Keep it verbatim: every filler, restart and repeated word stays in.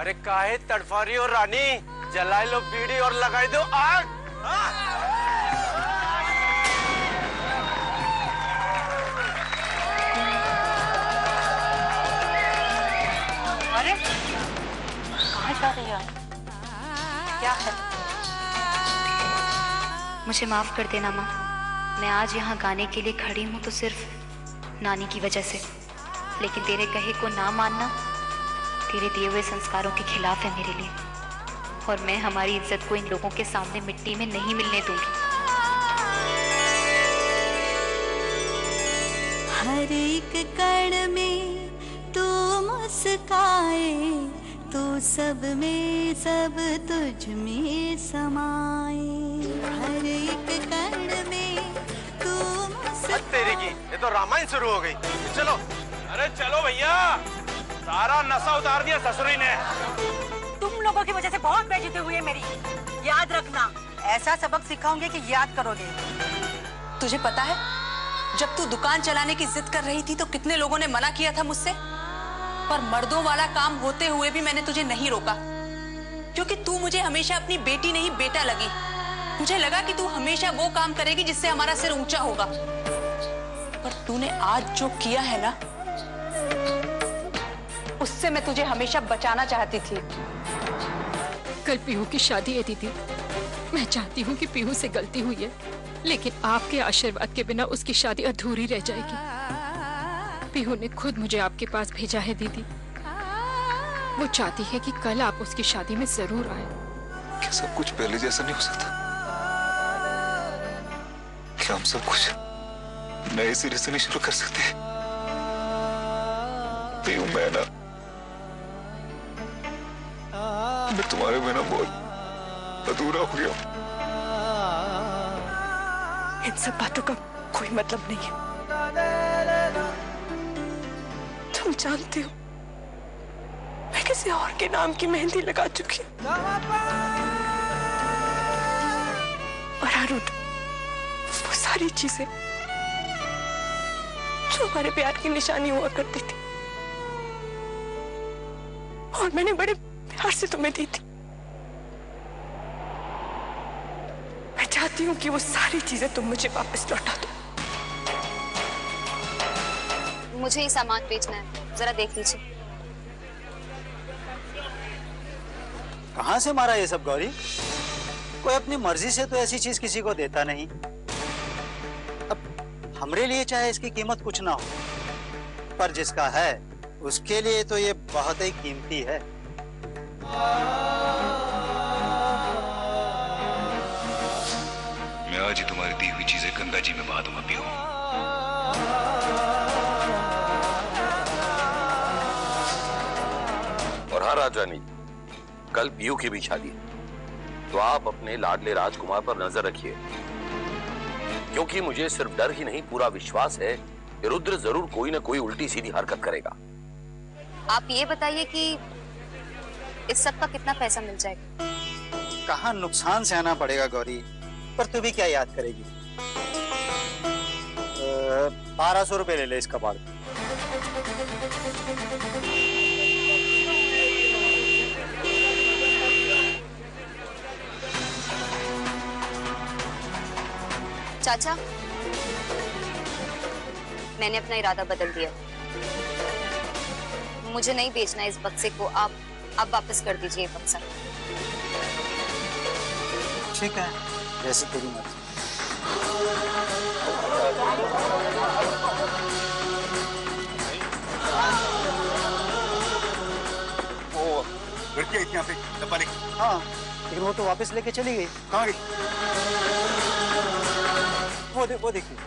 अरे काहे तड़फा रही हो रानी, जला लो बीड़ी और लगाई दो आग। अरे कहाँ जा रही हो? क्या है? मुझे माफ कर देना माँ, मैं आज यहाँ गाने के लिए खड़ी हूँ तो सिर्फ नानी की वजह से, लेकिन तेरे कहे को ना मानना तेरे दिए हुए संस्कारों के खिलाफ है मेरे लिए, और मैं हमारी इज्जत को इन लोगों के सामने मिट्टी में नहीं मिलने दूंगी। हर एक कण में तू मुस्काए, तू सब में सब तुझ में समाए। हर एक कण में तू मुस्काए। तेरी की ये तो रामायण शुरू हो गई। चलो अरे चलो भैया, सारा नशा उतार दिया ससुरी ने। तुम लोगों की वजह से बहुत बेइज्जती हुई है मेरी, याद रखना। ऐसा सबक सिखाओगे कि याद करोगे। तुझे पता है जब तू दुकान चलाने की जिद कर रही थी तो कितने लोगों ने मना किया था मुझसे, पर मर्दों वाला काम होते हुए भी मैंने तुझे नहीं रोका, क्योंकि तू मुझे हमेशा अपनी बेटी नहीं बेटा लगी। मुझे लगा कि तू हमेशा वो काम करेगी जिससे हमारा सिर ऊंचा होगा, पर तूने आज जो किया है ना, उससे मैं तुझे हमेशा बचाना चाहती थी। कल पीहू की शादी है दीदी, मैं चाहती हूँ कि पीहू से गलती हुई है, लेकिन आपके आशीर्वाद के बिना उसकी शादी अधूरी रह जाएगी। पीहू ने खुद मुझे आपके पास भेजा है दीदी, वो चाहती है कि कल आप उसकी शादी में जरूर आए। क्या सब कुछ पहले जैसा नहीं हो सकता? क्या हम सब कुछ नए सिरे से नहीं शुरू कर सकते? पीहू मैं ना, मैं तुम्हारे बिना बहुत अधूरा हो गया। इन सब बातों का कोई मतलब नहीं है। तुम जानते हो मैं किसी और के नाम की मेहंदी लगा चुकी हूं। और अरुण, वो सारी चीजें जो हमारे प्यार की निशानी हुआ करती थी और मैंने बड़े प्यार से तुम्हें दी थी, मैं चाहती हूँ कि वो सारी चीजें तुम मुझे वापस लौटा दो। मुझे ये सामान बेचना है, जरा देख लीजिए। कहाँ से मारा ये सब गौरी? कोई अपनी मर्जी से तो ऐसी चीज किसी को देता नहीं। अब हमरे लिए चाहे इसकी कीमत कुछ ना हो, पर जिसका है उसके लिए तो ये बहुत ही कीमती है। मैं आज ही तुम्हारी दी हुई चीजें गंगा जी में बहा दूंगा पीहू। और हाँ राजरानी, कल पीहू की भी शादी है, तो आप अपने लाडले राजकुमार पर नजर रखिए, क्योंकि मुझे सिर्फ डर ही नहीं पूरा विश्वास है कि रुद्र जरूर कोई ना कोई उल्टी सीधी हरकत करेगा। आप ये बताइए कि इस सब का कितना पैसा मिल जाएगा? कहाँ नुकसान से आना पड़ेगा गौरी, पर तू भी क्या याद करेगी। बारह सौ रुपए ले ले इसका बाल। चाचा, मैंने अपना इरादा बदल दिया, मुझे नहीं बेचना इस बक्से को, आप आप वापस कर दीजिए बक्सा। ठीक है, जैसे तेरी मर्जी। ओ, लड़की आई थी यहाँ पे डब्बा लेके। हाँ, लेकिन वो तो वापस लेके चली गई। कहाँ गई? वो दे, वो देखिए।